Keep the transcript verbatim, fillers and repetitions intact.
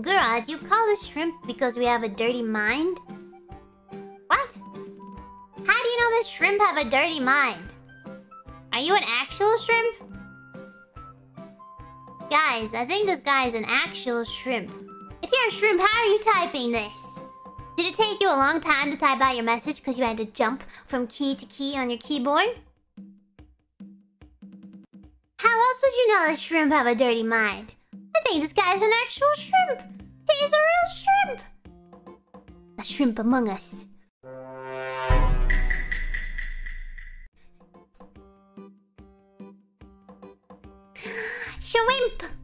Gura, do you call us shrimp because we have a dirty mind? What? How do you know that shrimp have a dirty mind? Are you an actual shrimp? Guys, I think this guy is an actual shrimp. If you're a shrimp, how are you typing this? Did it take you a long time to type out your message because you had to jump from key to key on your keyboard? How else would you know that shrimp have a dirty mind? I think this guy is an actual shrimp. He's a real shrimp. A shrimp among us. Shrimp!